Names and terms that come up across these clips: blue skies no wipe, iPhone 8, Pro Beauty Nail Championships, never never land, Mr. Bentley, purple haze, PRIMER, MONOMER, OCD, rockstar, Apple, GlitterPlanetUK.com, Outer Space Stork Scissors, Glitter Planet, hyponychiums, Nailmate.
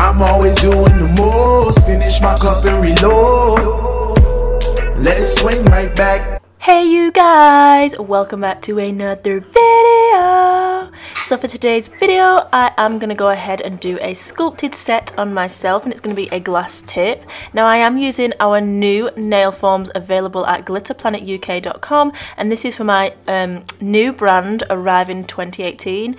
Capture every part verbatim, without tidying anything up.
I'm always doing the most. Finish my cup and reload. Let it swing right back. Hey you guys, welcome back to another video. So for today's video, I am going to go ahead and do a sculpted set on myself, and it's going to be a glass tip. Now I am using our new nail forms available at Glitter Planet U K dot com, and this is for my um, new brand arriving twenty eighteen.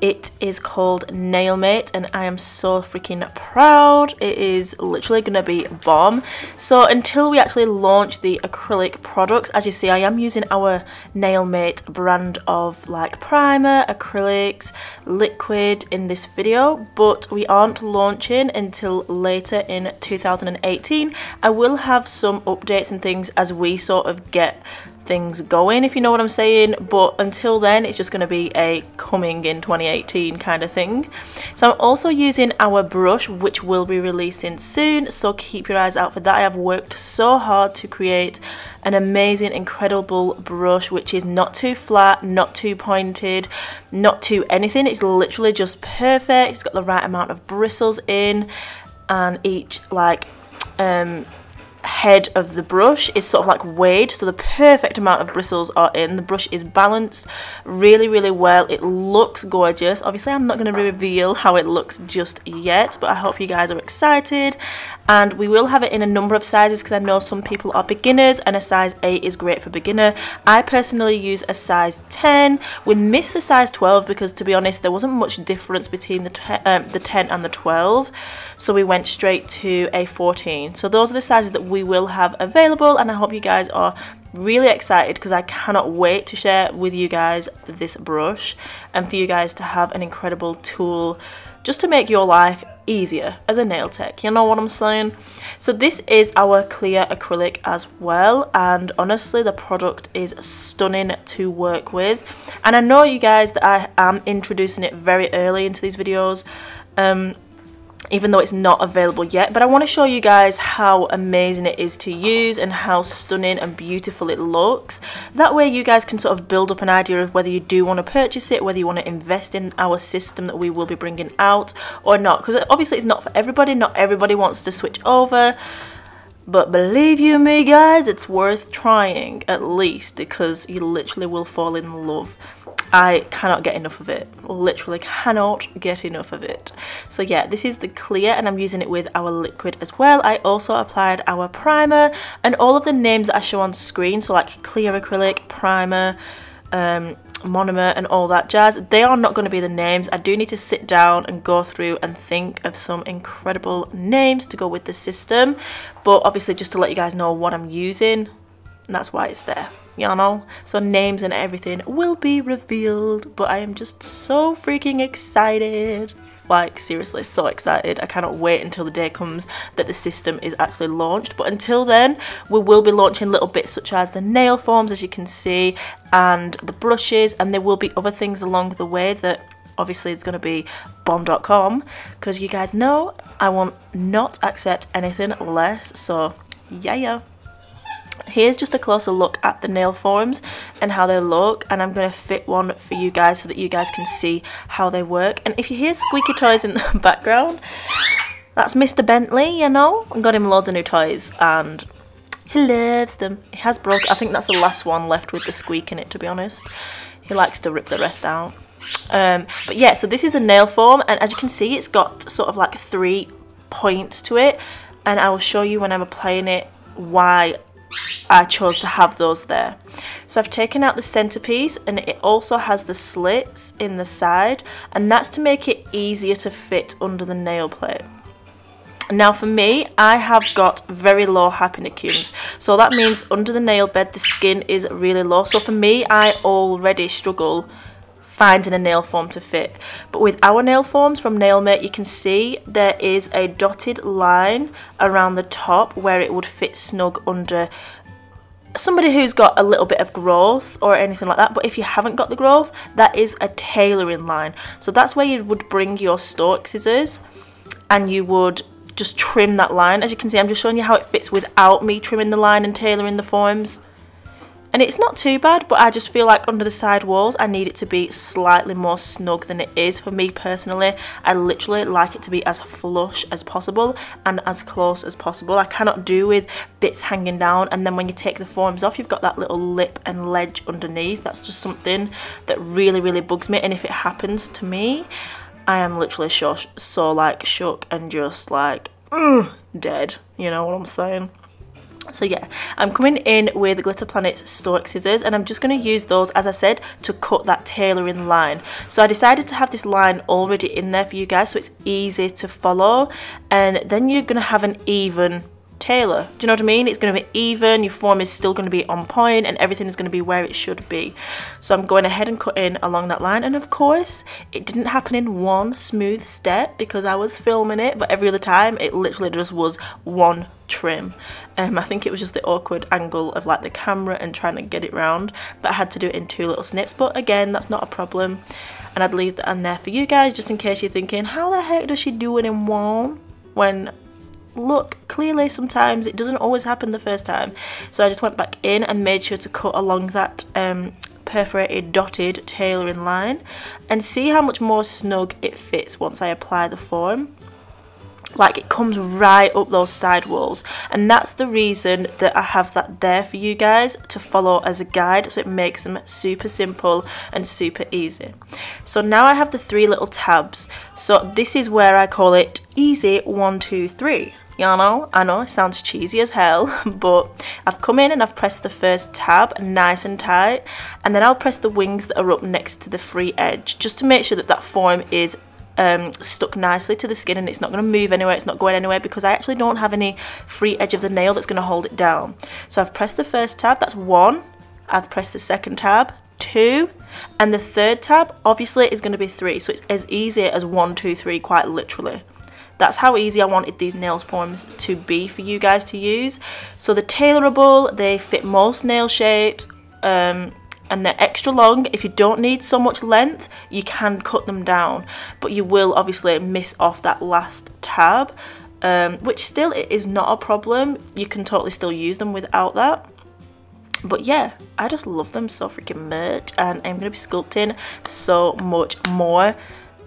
It is called Nailmate, and I am so freaking proud. It is literally gonna be bomb. So until we actually launch the acrylic products, as you see, I am using our Nailmate brand of like primer, acrylics, liquid in this video, but we aren't launching until later in two thousand eighteen. I will have some updates and things as we sort of get things going, if you know what I'm saying, but until then it's just going to be a coming in twenty eighteen kind of thing. So I'm also using our brush, which will be releasing soon, so keep your eyes out for that. I have worked so hard to create an amazing, incredible brush which is not too flat, not too pointed, not too anything. It's literally just perfect. It's got the right amount of bristles in, and each like um head of the brush is sort of like weighed, so the perfect amount of bristles are in. The brush is balanced really really well. It looks gorgeous. Obviously I'm not going to reveal how it looks just yet, but I hope you guys are excited, and we will have it in a number of sizes because I know some people are beginners and a size eight is great for beginner. I personally use a size ten. We missed the size twelve because, to be honest, there wasn't much difference between the, um, the ten and the twelve, so we went straight to a fourteen. So those are the sizes that we we will have available, and I hope you guys are really excited because I cannot wait to share with you guys this brush and for you guys to have an incredible tool just to make your life easier as a nail tech, you know what I'm saying? So this is our clear acrylic as well, and honestly the product is stunning to work with. And I know you guys that I am introducing it very early into these videos, um, even though it's not available yet, but I want to show you guys how amazing it is to use and how stunning and beautiful it looks. That way you guys can sort of build up an idea of whether you do want to purchase it, whether you want to invest in our system that we will be bringing out or not, because obviously it's not for everybody. Not everybody wants to switch over, but believe you me guys, it's worth trying at least, because you literally will fall in love. I cannot get enough of it, literally cannot get enough of it. So yeah, this is the clear, and I'm using it with our liquid as well. I also applied our primer, and all of the names that I show on screen, so like clear acrylic, primer, um, monomer and all that jazz, they are not going to be the names. I do need to sit down and go through and think of some incredible names to go with the system, but obviously just to let you guys know what I'm using, and that's why it's there, you know. So names and everything will be revealed, but I am just so freaking excited, like seriously so excited. I cannot wait until the day comes that the system is actually launched, but until then we will be launching little bits such as the nail forms, as you can see, and the brushes, and there will be other things along the way that obviously it's going to be bomb dot com, because you guys know I will not accept anything less. So yeah yeah here's just a closer look at the nail forms and how they look, and I'm going to fit one for you guys so that you guys can see how they work. And if you hear squeaky toys in the background, that's Mister Bentley, you know. I got him loads of new toys and he loves them. He has broke, I think that's the last one left with the squeak in it, to be honest. He likes to rip the rest out. Um, but yeah, so this is the nail form, and as you can see it's got sort of like three points to it, and I will show you when I'm applying it why I chose to have those there. So I've taken out the centerpiece, and it also has the slits in the side, and that's to make it easier to fit under the nail plate. Now for me, I have got very low hyponychiums, so that means under the nail bed the skin is really low. So for me, I already struggle finding a nail form to fit, but with our nail forms from Nailmate you can see there is a dotted line around the top where it would fit snug under somebody who's got a little bit of growth or anything like that. But if you haven't got the growth, that is a tailoring line, so that's where you would bring your STORK scissors and you would just trim that line. As you can see, I'm just showing you how it fits without me trimming the line and tailoring the forms. and it's not too bad, but I just feel like under the side walls I need it to be slightly more snug than it is. For me personally, I literally like it to be as flush as possible and as close as possible. I cannot do with bits hanging down, and then when you take the forms off you've got that little lip and ledge underneath. That's just something that really really bugs me, and if it happens to me I am literally so, so like shook and just like mm, dead, you know what I'm saying? So yeah, I'm coming in with Glitter Planet's Stork Scissors, and I'm just going to use those, as I said, to cut that tailoring line. So I decided to have this line already in there for you guys so it's easy to follow, and then you're going to have an even tailor. Do you know what I mean? It's going to be even, your form is still going to be on point, and everything is going to be where it should be. So I'm going ahead and cutting along that line, and of course it didn't happen in one smooth step because I was filming it, but every other time it literally just was one trim. Um, I think it was just the awkward angle of like the camera and trying to get it round, but I had to do it in two little snips, but again that's not a problem, and I'd leave that in there for you guys just in case you're thinking how the heck does she do it in one when look, clearly sometimes it doesn't always happen the first time. So I just went back in and made sure to cut along that um, perforated dotted tailoring line, and see how much more snug it fits once I apply the form. Like it comes right up those side walls, and that's the reason that I have that there for you guys to follow as a guide, so it makes them super simple and super easy. So now I have the three little tabs, so this is where I call it easy one two three. You know, I know it sounds cheesy as hell, but I've come in and I've pressed the first tab nice and tight, and then I'll press the wings that are up next to the free edge just to make sure that that form is Um, stuck nicely to the skin and it's not going to move anywhere, it's not going anywhere, because I actually don't have any free edge of the nail that's going to hold it down. So I've pressed the first tab, that's one, I've pressed the second tab, two, and the third tab obviously is going to be three, so it's as easy as one, two, three, quite literally. That's how easy I wanted these nail forms to be for you guys to use. So they're tailorable, they fit most nail shapes, um, and they're extra long. If you don't need so much length you can cut them down, but you will obviously miss off that last tab, um, which still it is not a problem, you can totally still use them without that. But yeah, I just love them so freaking much, and I'm going to be sculpting so much more.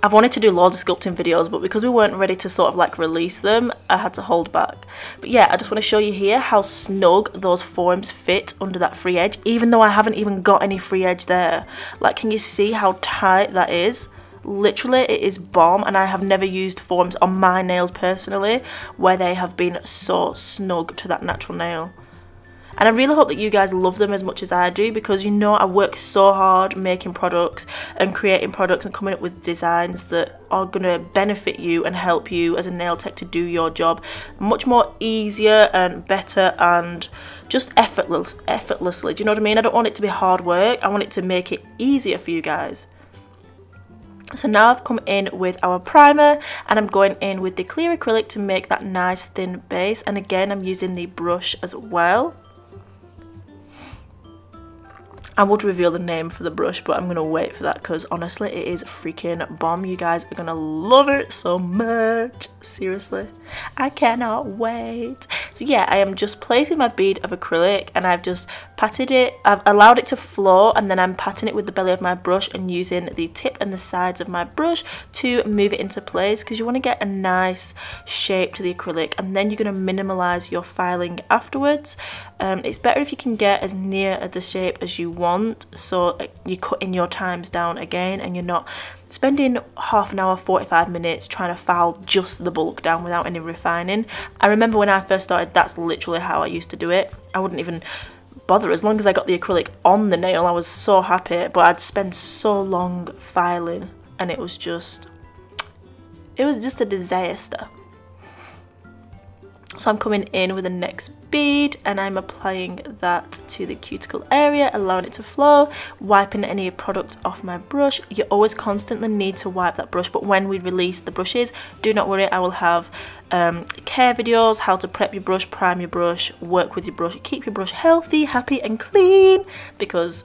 I've wanted to do loads of sculpting videos, but because we weren't ready to sort of like release them, I had to hold back. But yeah, I just want to show you here how snug those forms fit under that free edge, even though I haven't even got any free edge there. Like, can you see how tight that is? Literally, it is bomb, and I have never used forms on my nails personally where they have been so snug to that natural nail. And I really hope that you guys love them as much as I do, because you know I work so hard making products and creating products and coming up with designs that are going to benefit you and help you as a nail tech to do your job much more easier and better and just effortless, effortlessly. Do you know what I mean? I don't want it to be hard work, I want it to make it easier for you guys. So now I've come in with our primer, and I'm going in with the clear acrylic to make that nice thin base, and again I'm using the brush as well. I would reveal the name for the brush, but I'm going to wait for that because honestly it is freaking bomb. You guys are going to love it so much. Seriously, I cannot wait. So yeah, I am just placing my bead of acrylic, and I've just patted it. I've allowed it to flow, and then I'm patting it with the belly of my brush and using the tip and the sides of my brush to move it into place, because you want to get a nice shape to the acrylic, and then you're going to minimalise your filing afterwards. Um, it's better if you can get as near the shape as you want, so you're cutting your times down again, and you're not spending half an hour, forty-five minutes trying to file just the bulk down without any refining. I remember when I first started, that's literally how I used to do it. I wouldn't even bother as long as I got the acrylic on the nail, I was so happy, but I'd spend so long filing, and it was just it was just a disaster. So I'm coming in with the next bead, and I'm applying that to the cuticle area, allowing it to flow, wiping any product off my brush. You always constantly need to wipe that brush, but when we release the brushes, do not worry, I will have um, care videos, how to prep your brush, prime your brush, work with your brush, keep your brush healthy, happy and clean, because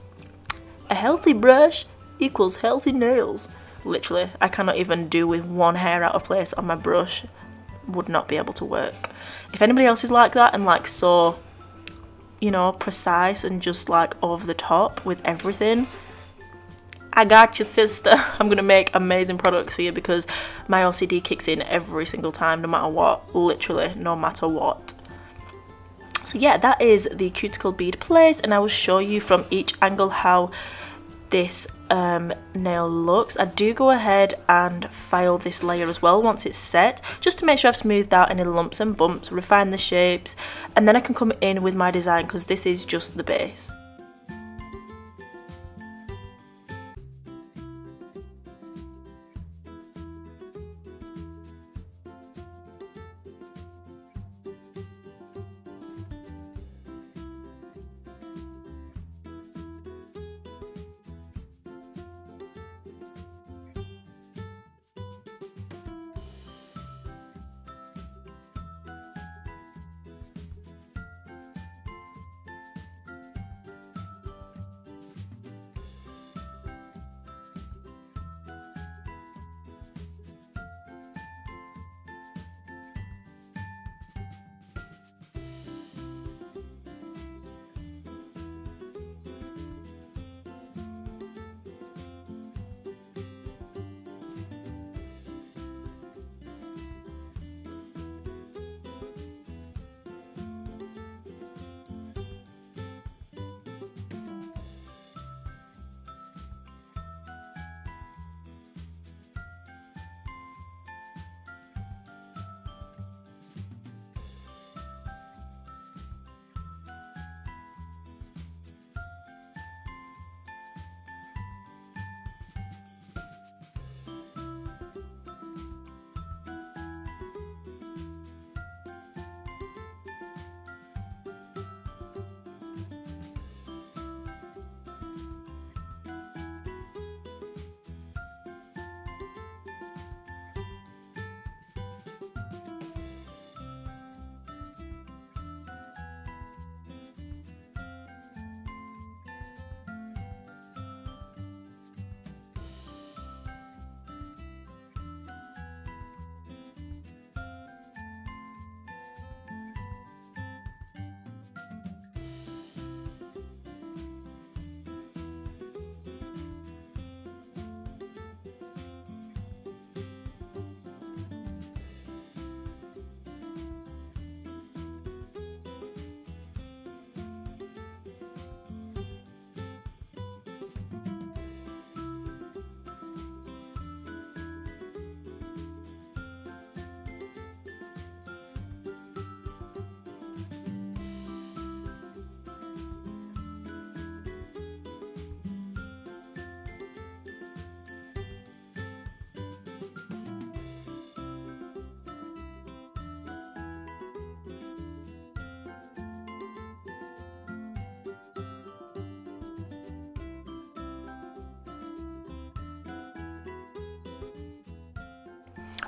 a healthy brush equals healthy nails. Literally, I cannot even do with one hair out of place on my brush. Would not be able to work. If anybody else is like that and like so you know, precise and just like over the top with everything. I got you, sister. I'm gonna make amazing products for you because my O C D kicks in every single time, no matter what, literally no matter what. So yeah, that is the cuticle bead place, and I will show you from each angle how this um, nail looks. I do go ahead and file this layer as well once it's set, just to make sure I've smoothed out any lumps and bumps, refine the shapes, and then I can come in with my design because this is just the base.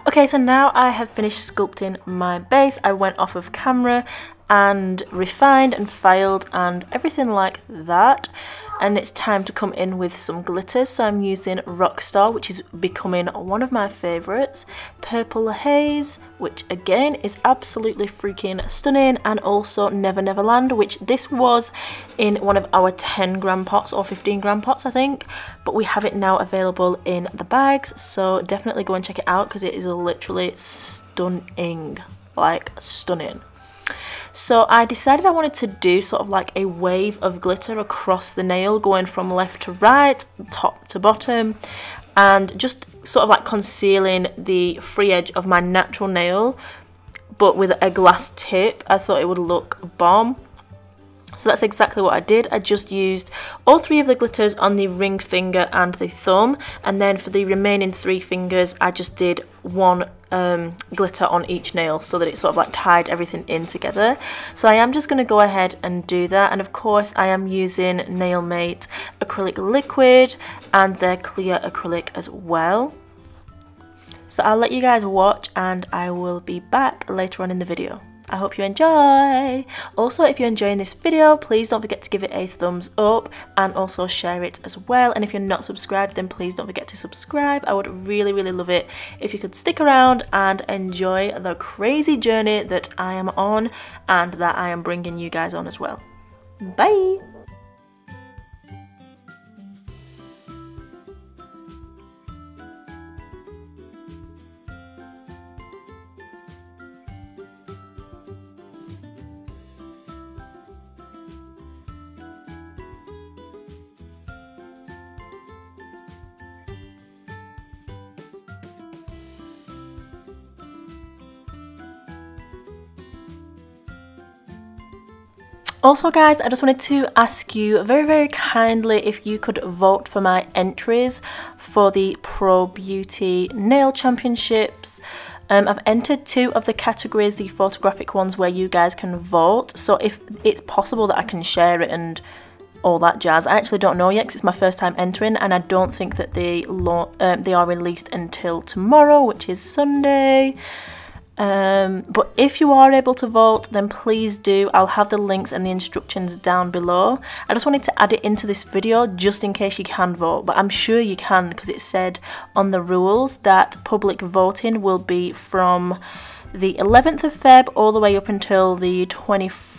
Okay, so now I have finished sculpting my base. I went off of camera and refined and filed and everything like that. And it's time to come in with some glitters. So I'm using Rockstar, which is becoming one of my favourites. Purple Haze, which again is absolutely freaking stunning. And also Never Never Land, which this was in one of our ten gram pots or fifteen gram pots, I think. But we have it now available in the bags. So definitely go and check it out because it is literally stunning. Like, stunning. So I decided I wanted to do sort of like a wave of glitter across the nail, going from left to right, top to bottom, and just sort of like concealing the free edge of my natural nail, but with a glass tip. I thought it would look bomb. So that's exactly what I did. I just used all three of the glitters on the ring finger and the thumb, and then for the remaining three fingers I just did one um, glitter on each nail so that it sort of like tied everything in together. So I am just going to go ahead and do that, and of course I am using Nailmate acrylic liquid and their clear acrylic as well. So I'll let you guys watch and I will be back later on in the video. I hope you enjoy. Also, if you're enjoying this video, please don't forget to give it a thumbs up and also share it as well. And if you're not subscribed, then please don't forget to subscribe. I would really, really love it if you could stick around and enjoy the crazy journey that I am on and that I am bringing you guys on as well. Bye! Also guys, I just wanted to ask you very very kindly if you could vote for my entries for the Pro Beauty Nail Championships. Um, I've entered two of the categories, the photographic ones where you guys can vote, so if it's possible that I can share it and all that jazz. I actually don't know yet because it's my first time entering, and I don't think that they, lo um, they are released until tomorrow, which is Sunday. Um, but if you are able to vote, then please do. I'll have the links and the instructions down below. I just wanted to add it into this video just in case you can vote, but I'm sure you can because it said on the rules that public voting will be from the eleventh of Feb all the way up until the twenty-fourth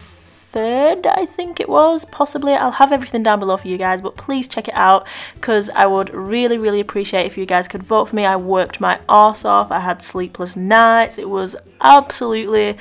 third, I think it was, possibly. I'll have everything down below for you guys, but please check it out because I would really really appreciate if you guys could vote for me. I worked my arse off, I had sleepless nights, it was absolutely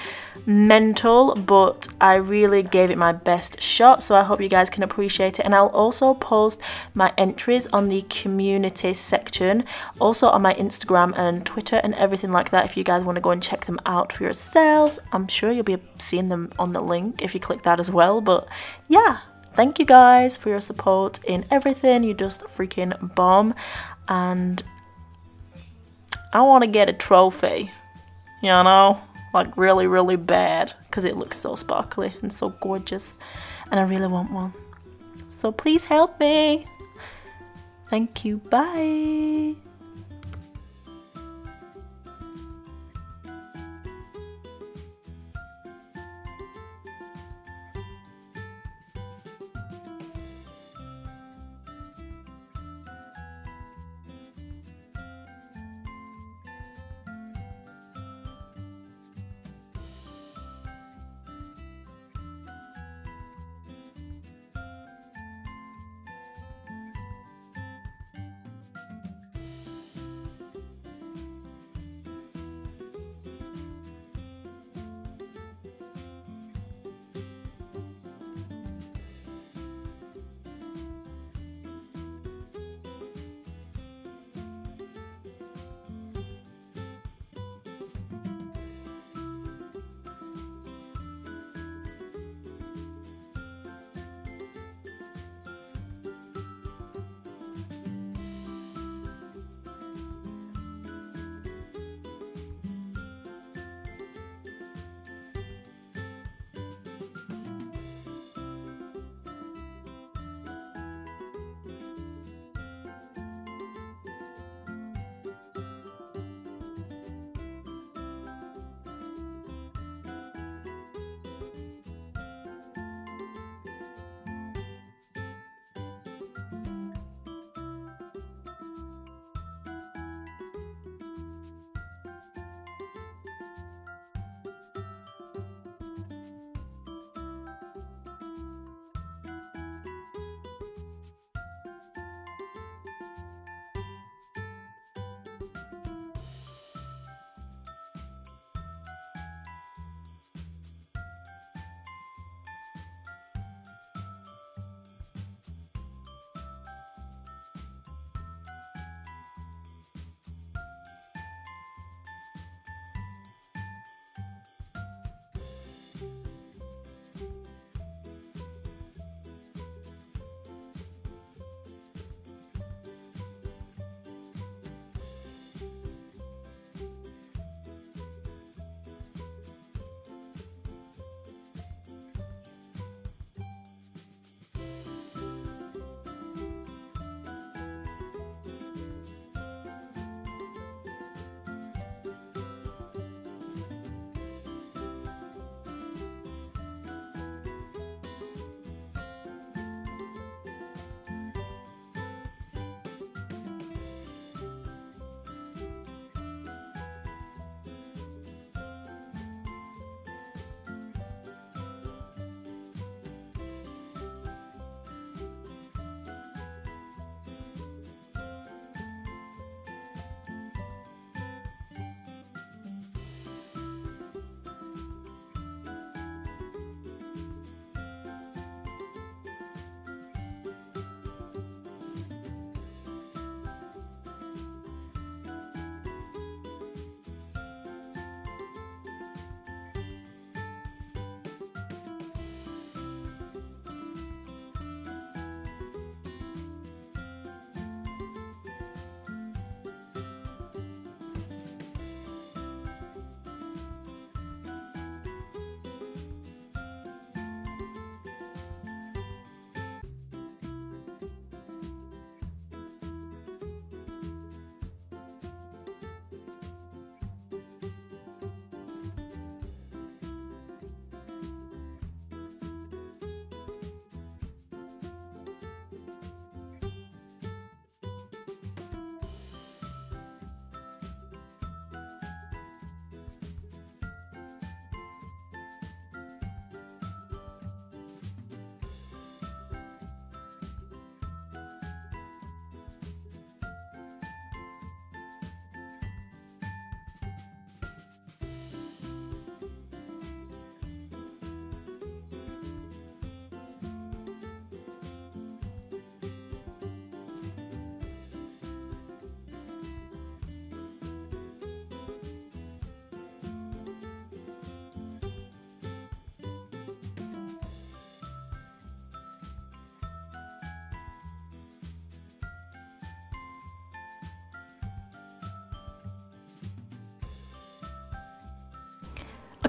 mental, but I really gave it my best shot, so I hope you guys can appreciate it. And I'll also post my entries on the community section, also on my Instagram and Twitter and everything like that, if you guys want to go and check them out for yourselves. I'm sure you'll be seeing them on the link if you click that as well. But yeah, thank you guys for your support in everything. You just freaking bomb, and I want to get a trophy, you know, like really really bad, because it looks so sparkly and so gorgeous and I really want one, so please help me. Thank you. Bye.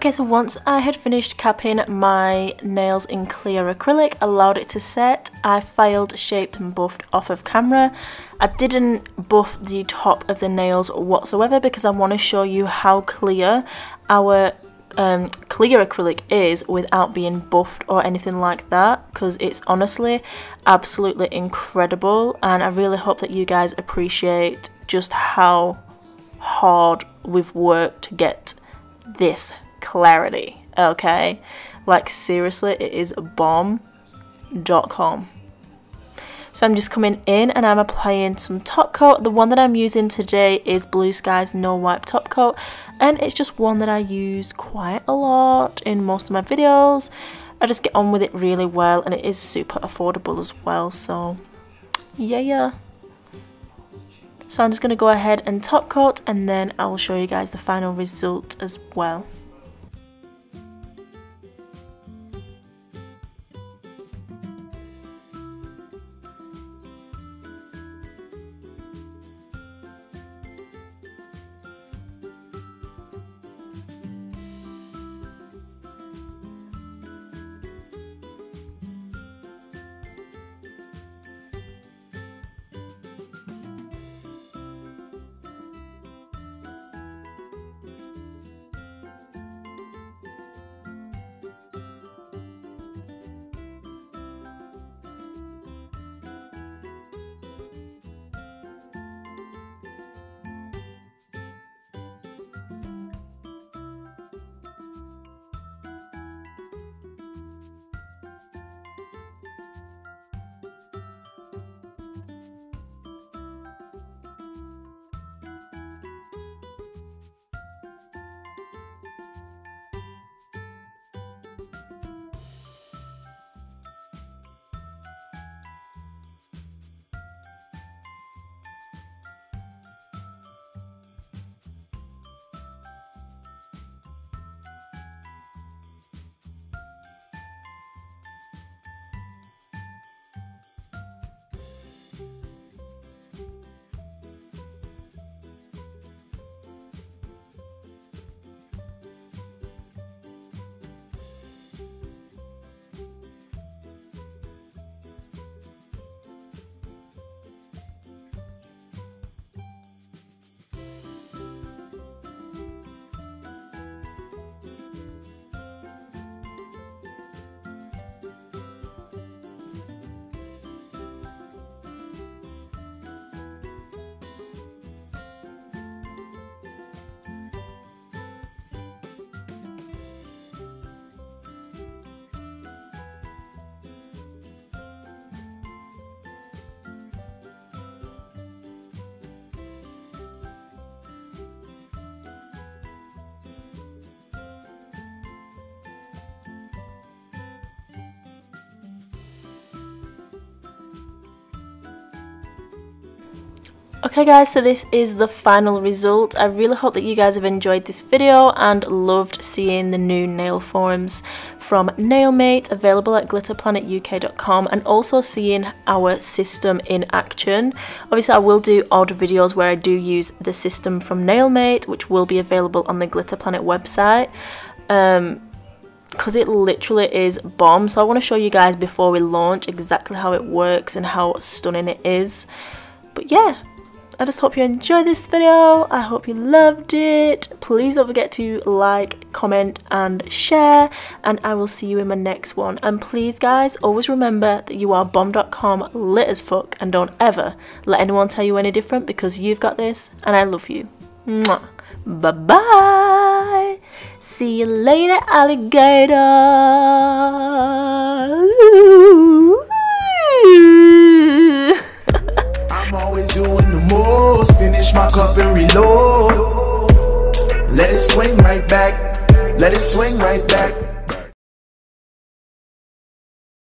Okay, so once I had finished capping my nails in clear acrylic, allowed it to set, I filed, shaped and buffed off of camera. I didn't buff the top of the nails whatsoever because I want to show you how clear our um, clear acrylic is without being buffed or anything like that, because it's honestly absolutely incredible, and I really hope that you guys appreciate just how hard we've worked to get this clarity, okay? Like, seriously, it is bomb dot com. So I'm just coming in and I'm applying some top coat. The one that I'm using today is Blue Skies No Wipe Top Coat, and it's just one that I use quite a lot in most of my videos. I just get on with it really well, and it is super affordable as well, so yeah, yeah. So I'm just going to go ahead and top coat, and then I will show you guys the final result as well. Okay guys, so this is the final result. I really hope that you guys have enjoyed this video and loved seeing the new nail forms from Nailmate, available at glitter planet U K dot com, and also seeing our system in action. Obviously I will do odd videos where I do use the system from Nailmate, which will be available on the Glitter Planet website. Um, because it literally is bomb, so I want to show you guys before we launch exactly how it works and how stunning it is. But yeah, I just hope you enjoyed this video. I hope you loved it. Please don't forget to like, comment and share, and I will see you in my next one. And please guys, always remember that you are bomb dot com, lit as fuck, and don't ever let anyone tell you any different, because you've got this and I love you. Mwah. Bye bye. See you later, alligator. I'm always doing the most, finish my cup and reload. Let it swing right back, let it swing right back.